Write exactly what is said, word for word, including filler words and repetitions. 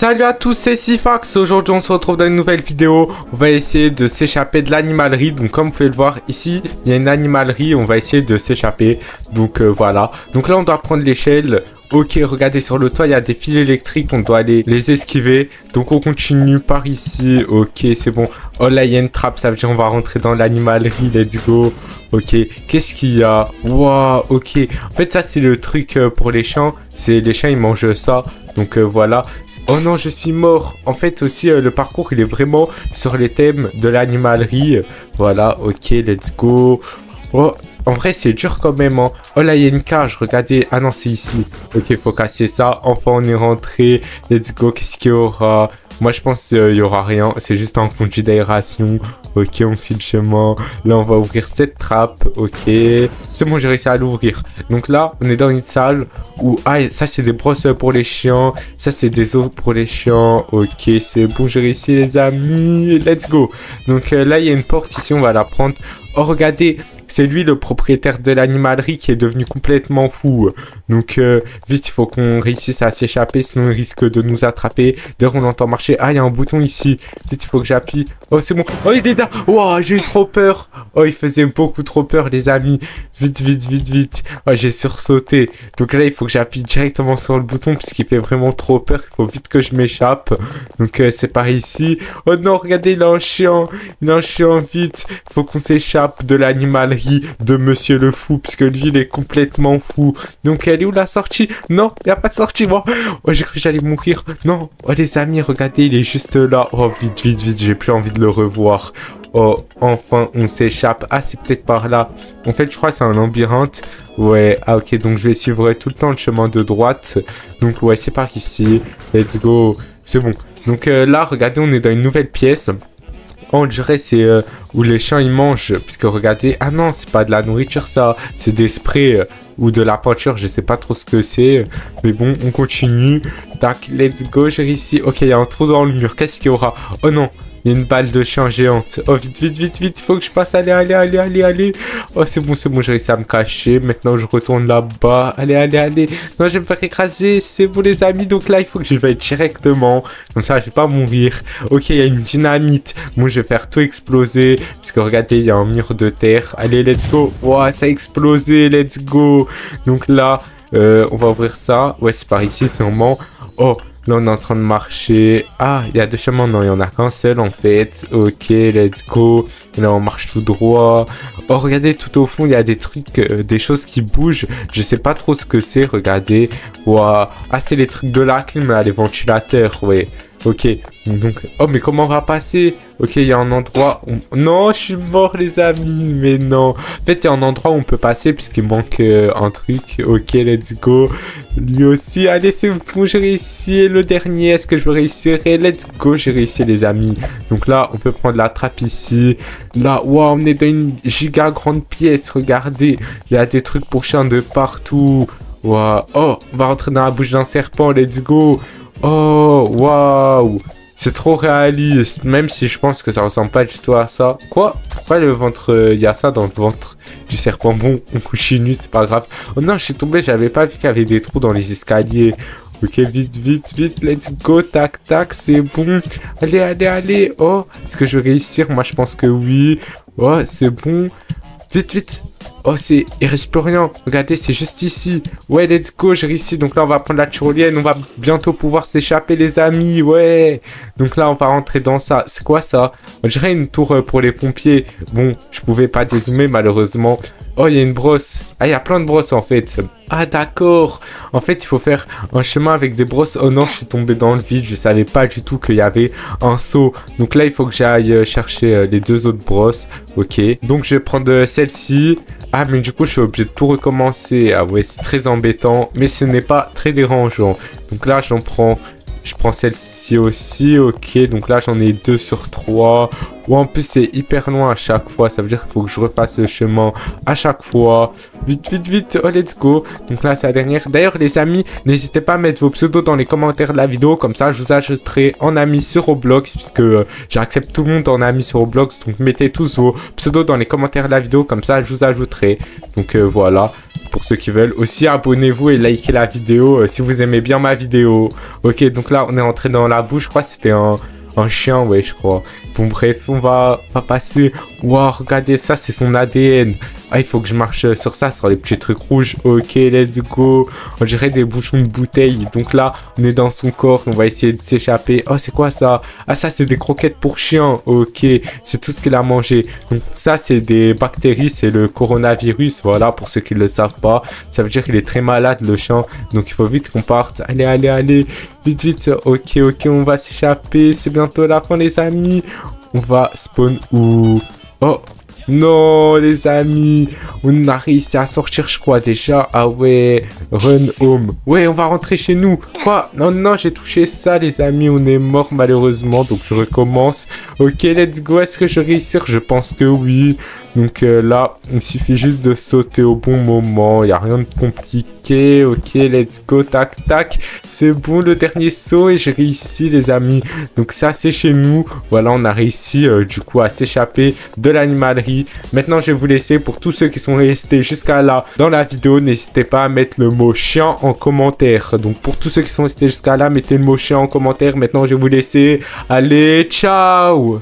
Salut à tous, c'est Sifax. Aujourd'hui on se retrouve dans une nouvelle vidéo. On va essayer de s'échapper de l'animalerie. Donc comme vous pouvez le voir ici, il y a une animalerie, on va essayer de s'échapper. Donc euh, voilà, donc là on doit prendre l'échelle. Ok, regardez, sur le toit, il y a des fils électriques, on doit aller les esquiver. Donc, on continue par ici. Ok, c'est bon. Oh là, il y a une trappe, ça veut dire on va rentrer dans l'animalerie. Let's go. Ok, qu'est-ce qu'il y a? Waouh, ok. En fait, ça, c'est le truc pour les chiens. C'est les chiens, ils mangent ça. Donc, euh, voilà. Oh non, je suis mort. En fait, aussi, euh, le parcours, il est vraiment sur les thèmes de l'animalerie. Voilà, ok, let's go. Oh, en vrai, c'est dur quand même, hein. Oh là, il y a une cage, regardez. Ah non, c'est ici. Ok, faut casser ça. Enfin, on est rentré. Let's go. Qu'est-ce qu'il y aura? Moi, je pense qu'il euh, n'y aura rien. C'est juste un conduit d'aération. Ok, on suit le chemin. Là, on va ouvrir cette trappe. Ok. C'est bon, j'ai réussi à l'ouvrir. Donc là, on est dans une salle où... Ah, ça, c'est des brosses pour les chiens. Ça, c'est des os pour les chiens. Ok, c'est bon, j'ai réussi, les amis. Let's go. Donc euh, là, il y a une porte ici. On va la prendre. Oh, regardez. C'est lui le propriétaire de l'animalerie qui est devenu complètement fou. Donc euh, vite, il faut qu'on réussisse à s'échapper, sinon il risque de nous attraper. D'ailleurs, on entend marcher. Ah, il y a un bouton ici. Vite, il faut que j'appuie. Oh, c'est bon. Oh, il est là. Oh, j'ai eu trop peur. Oh, il faisait beaucoup trop peur, les amis. Vite, vite, vite, vite. Oh, j'ai sursauté. Donc là, il faut que j'appuie directement sur le bouton parce qu'il fait vraiment trop peur. Il faut vite que je m'échappe. Donc euh, c'est pareil ici. Oh non, regardez, il a un chien. Il a un chien, vite. Il faut qu'on s'échappe de l'animalerie de Monsieur le Fou, puisque lui il est complètement fou. Donc elle est où la sortie? Non, il n'y a pas de sortie, moi. Oh, j'ai cru que j'allais mourir. Non. Oh les amis, regardez, il est juste là. Oh vite, vite, vite, j'ai plus envie de le revoir. Oh, enfin, on s'échappe. Ah, c'est peut-être par là. En fait, je crois que c'est un labyrinthe. Ouais, ah ok, donc je vais suivre tout le temps le chemin de droite. Donc ouais, c'est par ici. Let's go. C'est bon. Donc euh, là, regardez, on est dans une nouvelle pièce. On dirait c'est euh, où les chiens ils mangent, puisque regardez, ah non, c'est pas de la nourriture ça, c'est des sprays euh, ou de la peinture, je sais pas trop ce que c'est, mais bon, on continue. Tac, let's go, j'ai réussi. Ok, il y a un trou dans le mur, qu'est-ce qu'il y aura? Oh non, il y a une balle de chien géante. Oh vite, vite, vite, vite, faut que je passe, allez, allez, allez, allez, allez. Oh c'est bon, c'est bon, j'ai réussi à me cacher, maintenant je retourne là-bas, allez, allez, allez. Non, je vais me faire écraser, c'est bon les amis, donc là il faut que je vais directement, comme ça je vais pas mourir. Ok, il y a une dynamite, bon je vais faire tout exploser, parce que regardez, il y a un mur de terre, allez, let's go. Ouah, ça a explosé, let's go. Donc là, euh, on va ouvrir ça, ouais c'est par ici, c'est moment. Oh, là, on est en train de marcher. Ah, il y a deux chemins. Non, il n'y en a qu'un seul, en fait. Ok, let's go. Là, on marche tout droit. Oh, regardez, tout au fond, il y a des trucs, euh, des choses qui bougent. Je sais pas trop ce que c'est, regardez. Waouh. Ah, c'est les trucs de la clim, là, les ventilateurs, ouais. Ok, donc... Oh, mais comment on va passer? Ok, il y a un endroit où... Non, je suis mort, les amis, mais non. En fait, il y a un endroit où on peut passer, puisqu'il manque euh, un truc. Ok, let's go. Lui aussi, allez, c'est bon, j'ai réussi. Le dernier, est-ce que je réussirai? Let's go, j'ai réussi, les amis. Donc là, on peut prendre la trappe ici. Là, waouh, on est dans une giga grande pièce, regardez. Il y a des trucs pour chiens de partout. Waouh, oh, on va rentrer dans la bouche d'un serpent, let's go. Oh, waouh, c'est trop réaliste, même si je pense que ça ressemble pas du tout à ça. Quoi? Pourquoi le ventre, il euh, y a ça dans le ventre du serpent? Bon, on continue, c'est pas grave. Oh non, je suis tombé, j'avais pas vu qu'il y avait des trous dans les escaliers. Ok, vite, vite, vite, let's go, tac, tac, c'est bon. Allez, allez, allez, oh, est-ce que je vais réussir? Moi, je pense que oui. Oh, c'est bon. Vite, vite. Oh, c'est... Il reste plus rien. Regardez, c'est juste ici. Ouais, let's go, j'ai réussi. Donc là, on va prendre la tyrolienne. On va bientôt pouvoir s'échapper, les amis. Ouais. Donc là, on va rentrer dans ça. C'est quoi, ça? On dirait une tour pour les pompiers. Bon, je pouvais pas dézoomer, malheureusement. Oh, il y a une brosse. Ah, il y a plein de brosses, en fait. Ah, d'accord. En fait, il faut faire un chemin avec des brosses. Oh non, je suis tombé dans le vide. Je savais pas du tout qu'il y avait un seau. Donc là, il faut que j'aille chercher les deux autres brosses. Ok. Donc, je vais prendre celle-ci. Ah, mais du coup, je suis obligé de tout recommencer. Ah ouais, c'est très embêtant. Mais ce n'est pas très dérangeant. Donc là, j'en prends... Je prends celle-ci aussi. Ok, donc là, j'en ai deux sur trois. Ou en plus, c'est hyper loin à chaque fois. Ça veut dire qu'il faut que je refasse le chemin à chaque fois. Vite, vite, vite. Oh, let's go. Donc là, c'est la dernière. D'ailleurs, les amis, n'hésitez pas à mettre vos pseudos dans les commentaires de la vidéo. Comme ça, je vous ajouterai en ami sur Roblox. Puisque euh, j'accepte tout le monde en ami sur Roblox. Donc, mettez tous vos pseudos dans les commentaires de la vidéo. Comme ça, je vous ajouterai. Donc, euh, voilà. pour ceux qui veulent. Aussi, abonnez-vous et likez la vidéo euh, si vous aimez bien ma vidéo. Ok, donc là, on est entré dans la boue. Je crois que c'était un, un chien, ouais, je crois. Bon, bref, on va, va passer. Wow, regardez ça, c'est son A D N. Ah, il faut que je marche sur ça, sur les petits trucs rouges. Ok, let's go. On dirait des bouchons de bouteille. Donc là, on est dans son corps. On va essayer de s'échapper. Oh, c'est quoi ça? Ah, ça, c'est des croquettes pour chiens. Ok, c'est tout ce qu'il a mangé. Donc ça, c'est des bactéries. C'est le coronavirus. Voilà, pour ceux qui ne le savent pas. Ça veut dire qu'il est très malade, le chien. Donc il faut vite qu'on parte. Allez, allez, allez. Vite, vite. Ok, ok, on va s'échapper. C'est bientôt la fin, les amis. On va spawn où? Oh! Non, les amis, on a réussi à sortir, je crois, déjà. Ah ouais, run home. Ouais, on va rentrer chez nous. Quoi? Non, non, j'ai touché ça, les amis. On est mort, malheureusement. Donc, je recommence. Ok, let's go. Est-ce que je vais réussir? Je pense que oui. Donc, euh, là, il suffit juste de sauter au bon moment. Il n'y a rien de compliqué. Ok, let's go. Tac, tac. C'est bon, le dernier saut. Et j'ai réussi, les amis. Donc, ça, c'est chez nous. Voilà, on a réussi, euh, du coup, à s'échapper de l'animalerie. Maintenant, je vais vous laisser. Pour tous ceux qui sont restés jusqu'à là dans la vidéo, n'hésitez pas à mettre le mot chien en commentaire. Donc, pour tous ceux qui sont restés jusqu'à là, mettez le mot chien en commentaire. Maintenant, je vais vous laisser. Allez, ciao!